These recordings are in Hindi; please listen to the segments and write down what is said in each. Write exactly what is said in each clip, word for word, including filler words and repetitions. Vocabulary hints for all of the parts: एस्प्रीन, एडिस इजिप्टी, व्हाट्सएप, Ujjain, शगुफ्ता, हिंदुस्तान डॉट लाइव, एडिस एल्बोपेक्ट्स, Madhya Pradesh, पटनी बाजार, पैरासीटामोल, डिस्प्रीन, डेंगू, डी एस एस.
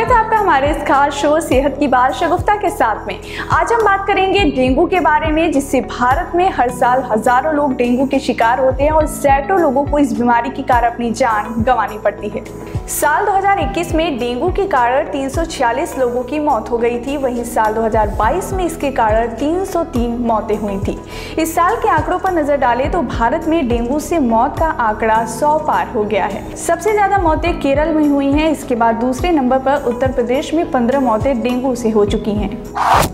स्वागत है आपका हमारे इस खास शो सेहत की बात शगुफ्ता के साथ में। आज हम बात करेंगे डेंगू के बारे में, जिससे भारत में हर साल हजारों लोग डेंगू के शिकार होते हैं और सैकड़ों लोगों को इस बीमारी के कारण अपनी जान गंवानी पड़ती है। साल दो हज़ार इक्कीस में डेंगू के कारण तीन सौ छियालीस लोगों की मौत हो गई थी, वहीं साल दो हज़ार बाईस में इसके कारण तीन सौ तीन मौतें हुई थी। इस साल के आंकड़ों पर नजर डालें तो भारत में डेंगू से मौत का आंकड़ा सौ पार हो गया है। सबसे ज्यादा मौतें केरल में हुई हैं, इसके बाद दूसरे नंबर पर उत्तर प्रदेश में पंद्रह मौतें डेंगू से हो चुकी हैं।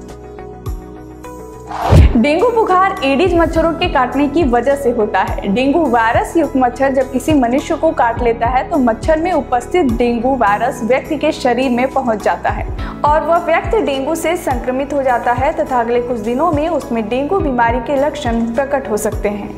डेंगू बुखार एडिज मच्छरों के काटने की वजह से होता है। डेंगू वायरस युक्त मच्छर जब किसी मनुष्य को काट लेता है तो मच्छर में उपस्थित डेंगू वायरस व्यक्ति के शरीर में पहुंच जाता है और वह व्यक्ति डेंगू से संक्रमित हो जाता है तथा अगले कुछ दिनों में उसमें डेंगू बीमारी के लक्षण प्रकट हो सकते हैं।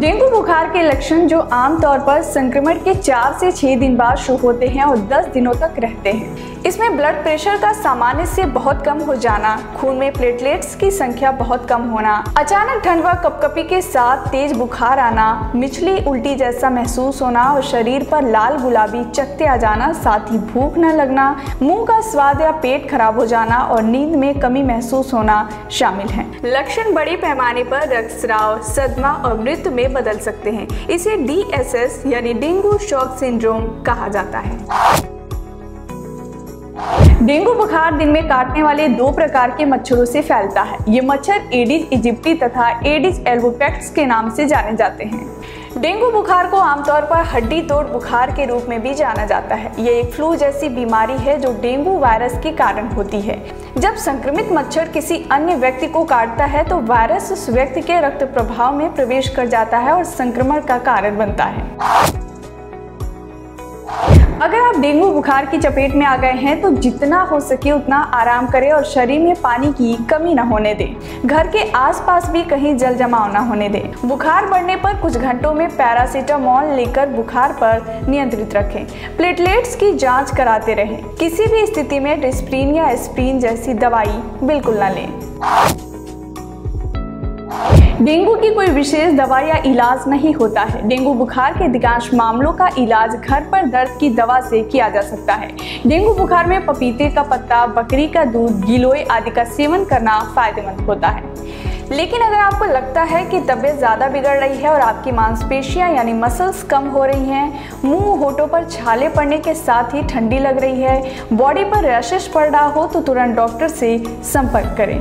डेंगू बुखार के लक्षण जो आमतौर पर संक्रमण के चार से छह दिन बाद शुरू होते हैं और दस दिनों तक रहते हैं। इसमें ब्लड प्रेशर का सामान्य से बहुत कम हो जाना, खून में प्लेटलेट्स की संख्या बहुत कम होना, अचानक ठंड व कपकपी के साथ तेज बुखार आना, मिचली उल्टी जैसा महसूस होना और शरीर पर लाल गुलाबी चकत्ते आ जाना, साथ ही भूख न लगना, मुँह का स्वाद या पेट खराब हो जाना और नींद में कमी महसूस होना शामिल है। लक्षण बड़े पैमाने पर रक्तस्राव, सदमा और मृत्यु बदल सकते हैं। इसे डी एस एस यानी डेंगू शॉक सिंड्रोम कहा जाता है। डेंगू बुखार दिन में काटने वाले दो प्रकार के मच्छरों से फैलता है। ये मच्छर एडिस इजिप्टी तथा एडिस एल्बोपेक्ट्स के नाम से जाने जाते हैं। डेंगू बुखार को आमतौर पर हड्डी तोड़ बुखार के रूप में भी जाना जाता है। ये एक फ्लू जैसी बीमारी है जो डेंगू वायरस के कारण होती है। जब संक्रमित मच्छर किसी अन्य व्यक्ति को काटता है तो वायरस उस व्यक्ति के रक्त प्रभाव में प्रवेश कर जाता है और संक्रमण का कारण बनता है। अगर आप डेंगू बुखार की चपेट में आ गए हैं तो जितना हो सके उतना आराम करें और शरीर में पानी की कमी न होने दें। घर के आसपास भी कहीं जल जमाव न होने दें। बुखार बढ़ने पर कुछ घंटों में पैरासीटामोल लेकर बुखार पर नियंत्रित रखें। प्लेटलेट्स की जांच कराते रहें। किसी भी स्थिति में डिस्प्रीन या एस्प्रीन जैसी दवाई बिल्कुल न लें। डेंगू की कोई विशेष दवा या इलाज नहीं होता है। डेंगू बुखार के अधिकांश मामलों का इलाज घर पर दर्द की दवा से किया जा सकता है। डेंगू बुखार में पपीते का पत्ता, बकरी का दूध, गिलोय आदि का सेवन करना फायदेमंद होता है। लेकिन अगर आपको लगता है कि तबीयत ज़्यादा बिगड़ रही है और आपकी मांसपेशियां यानी मसल्स कम हो रही हैं, मुंह होठों पर छाले पड़ने के साथ ही ठंडी लग रही है, बॉडी पर रैशेस पड़ रहा हो तो तुरंत डॉक्टर से संपर्क करें।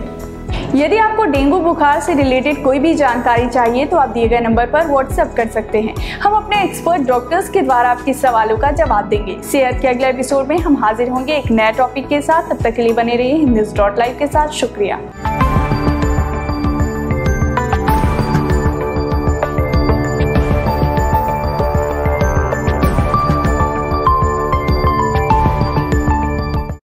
यदि आपको डेंगू बुखार से रिलेटेड कोई भी जानकारी चाहिए तो आप दिए गए नंबर पर व्हाट्सएप कर सकते हैं। हम अपने एक्सपर्ट डॉक्टर्स के द्वारा आपके सवालों का जवाब देंगे। सेहत के अगले एपिसोड में हम हाजिर होंगे एक नए टॉपिक के साथ। तब तक के लिए बने रहिए हिंदुस्तान डॉट लाइव के साथ। शुक्रिया।